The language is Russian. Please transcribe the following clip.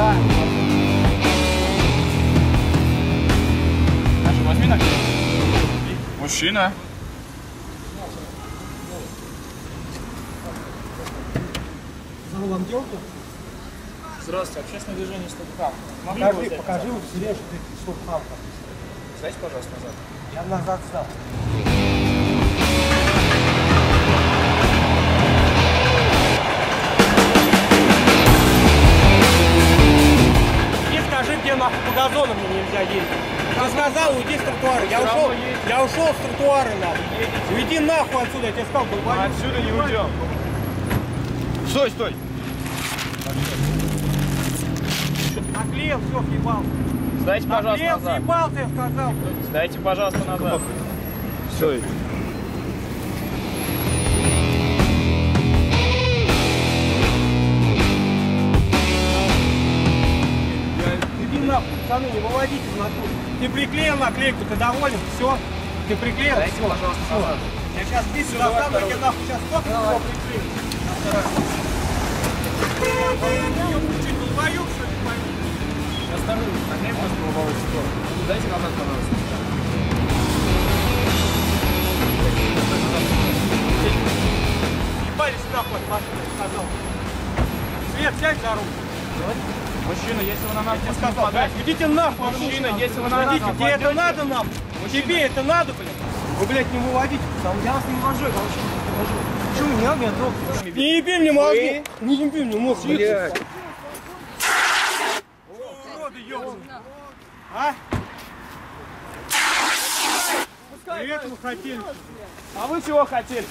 Да. Хорошо, возьми на крючок. Мужчина. За волонтерку? Здравствуйте, общественное движение стоп-хам. Покажи вот Сереже, ты стоп-хам. Садись, пожалуйста, назад. Я назад встал. По газону мне нельзя ездить. Ты сказал, уйди с тротуара. Я ушел с тротуара, нахуй. Уйди нахуй отсюда, я тебе сказал, долбанец. Отсюда не уйдем. Стой, стой. Отлел, все, съебался. Сдайте, пожалуйста, назад. Отлел, съебался, я сказал. Сдайте, пожалуйста, назад. Стой. Пацаны, не выводите в натуру. Ты приклеил наклейку, ты доволен, все. Ты приклеил, дайте, все, пожалуйста, все. Я сейчас пишу, достану, я нахуй сейчас сколько всего приклею. Я мучаю, долбоёб, что ли, пойму. Сейчас вторую, наклейку можно побаловать, что? Дайте назад, пожалуйста. Ебались нахуй, машина, сказал. Свет, сядь за руку. Мужчина, если вы на нас не сказал, блядь, идите нахуй, мужчина, если вы на нас идите, тебе это надо нам, тебе это надо, блядь. Вы, блядь, не выводите, потому я вас не вывожу, я вообще не вывожу. Почему не надо, я трогаю? Не еби мне мозги, не еби мне мозги. Блядь. Уроды, ёбаные. А? Привет, вы хотели. А вы чего хотели?